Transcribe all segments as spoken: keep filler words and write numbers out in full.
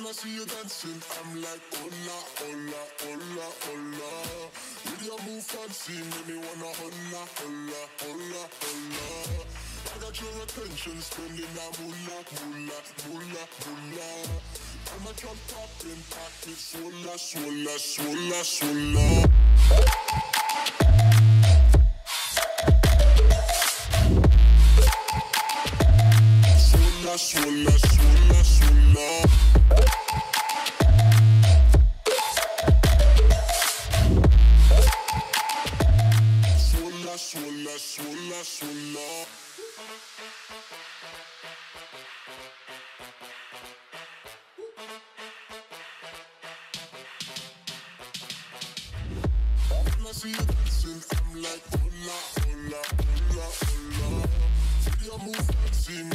When I see you dancing, I'm like, hola, hola, hola, hola. With your move fancy, make me wanna hola, hola, hola, hola. I got your attention, spending a moolah, moolah, moolah, moolah. I'm a jump up in pockets, hola, hola, hola, hola. Sola, sola, sola. Sola, sola, sola, sola. When I see you dancing, I'm like, hola, hola, hola, hola. Your move, see me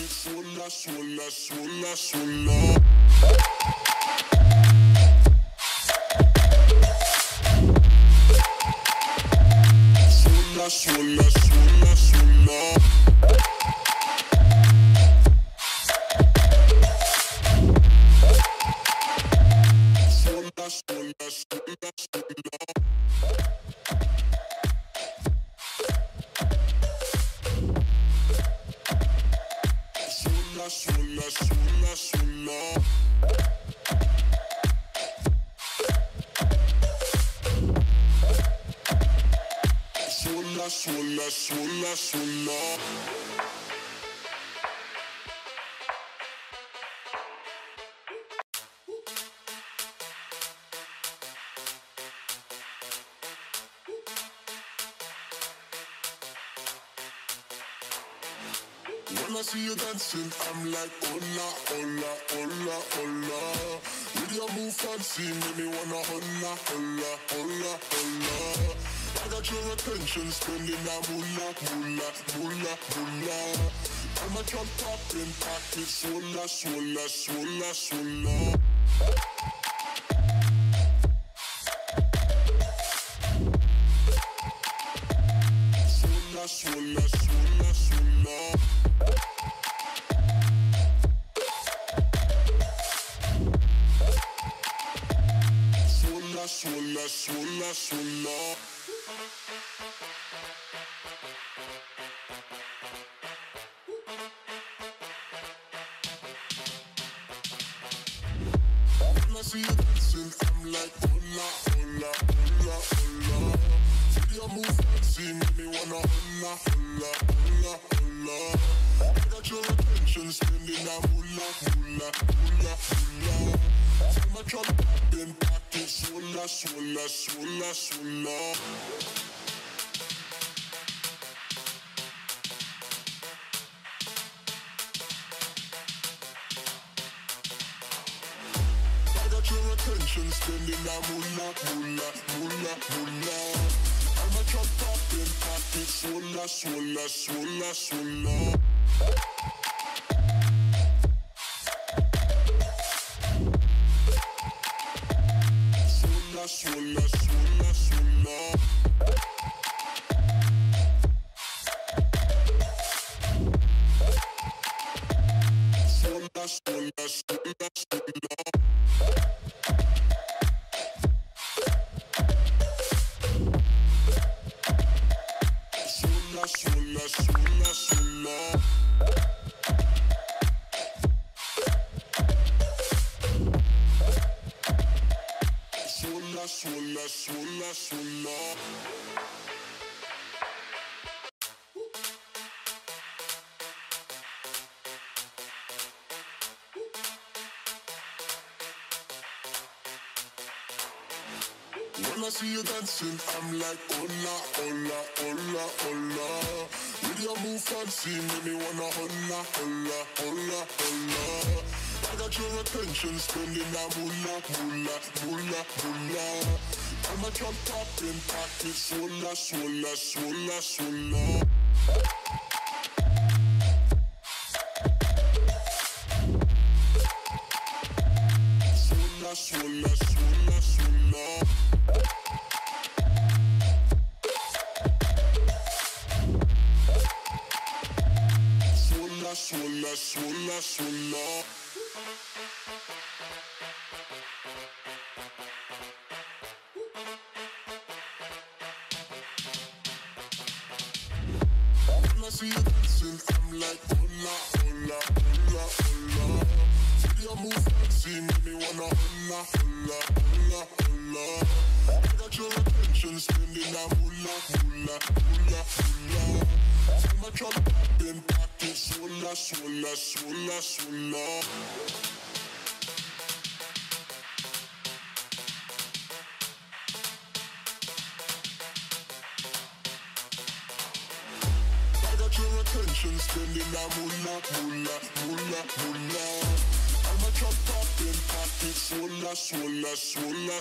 pockets, hola, hola, hola, hola. Hola, hola, hola, hola. Hola, hola, hola, hola. Sola, sola, sola. Sola, sola, sola, sola. When I see you dancing, I'm like, hola, hola, hola, hola. With your move fancy, make me wanna hola, hola, hola, hola. I got your attention, spending a moolah, moolah, moolah, moolah. I'm a jump up in pockets, hola, hola, hola, hola. Hola, hola, hola, hola. Sola, sola, sola. When I see you dancing, I'm like, hola, hola, hola, hola. See your move fancy, make me wanna hola, hola, hola, hola. I got your attention, spending a moolah, moolah, moolah, moolah. Take my truck up in pockets. Sola, sola, sola, sola. I got your attention, spending a moolah, moolah, moolah, moolah. I'm a chop top in pockets, sola, sola, sola, sola. Sola, sola, sola. Sola, sola, sola, sola. Sola, sola, sola, sola. Sola, sola, sola. When I see you dancing, I'm like, hola, hola, hola, hola. With your move fancy, make me wanna hola, hola, hola, hola. I got your attention, spending a moolah, moolah, moolah, moolah. I'ma jump up and pack it, swola, swola, swola, swola. When I see you dancing, I'm like, hola, hola, hola, hola. With your move fancy, make me wanna hola, hola, hola, hola. I got your attention, spending a moolah, moolah, moolah, moolah. I'ma jump up and pack it, swola, swola, swola,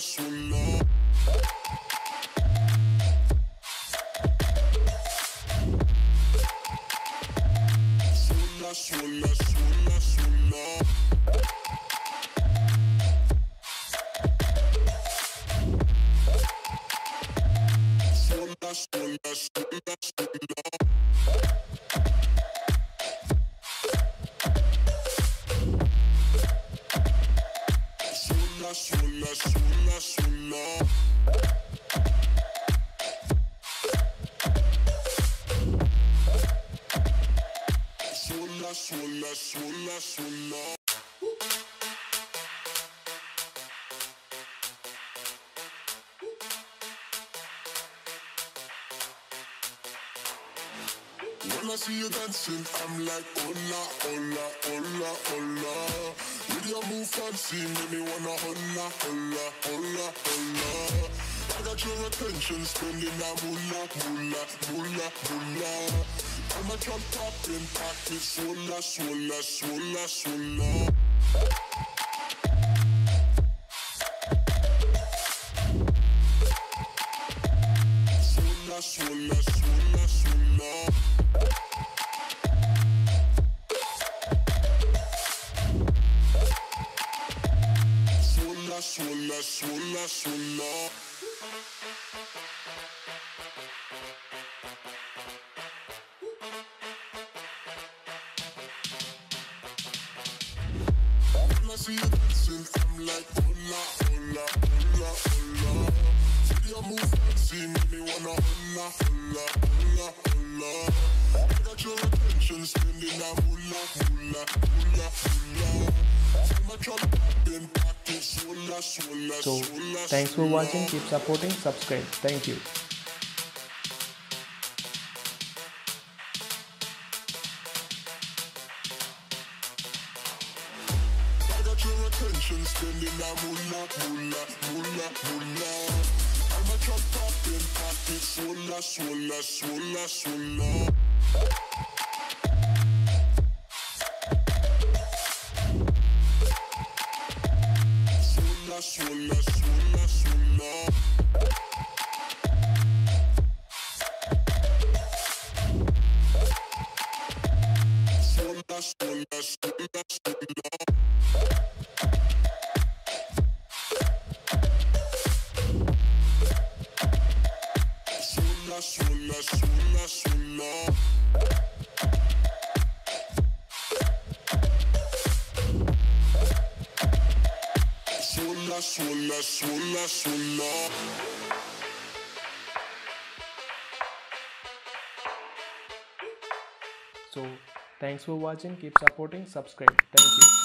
swola. So, thanks for watching, keep supporting, subscribe. Thank you. I got your attention, spending a moolah, moolah, moolah, moolah. I'ma jump up and pack it, swola, swola, swola, swola. So, thanks for watching, keep supporting, subscribe. Thank you.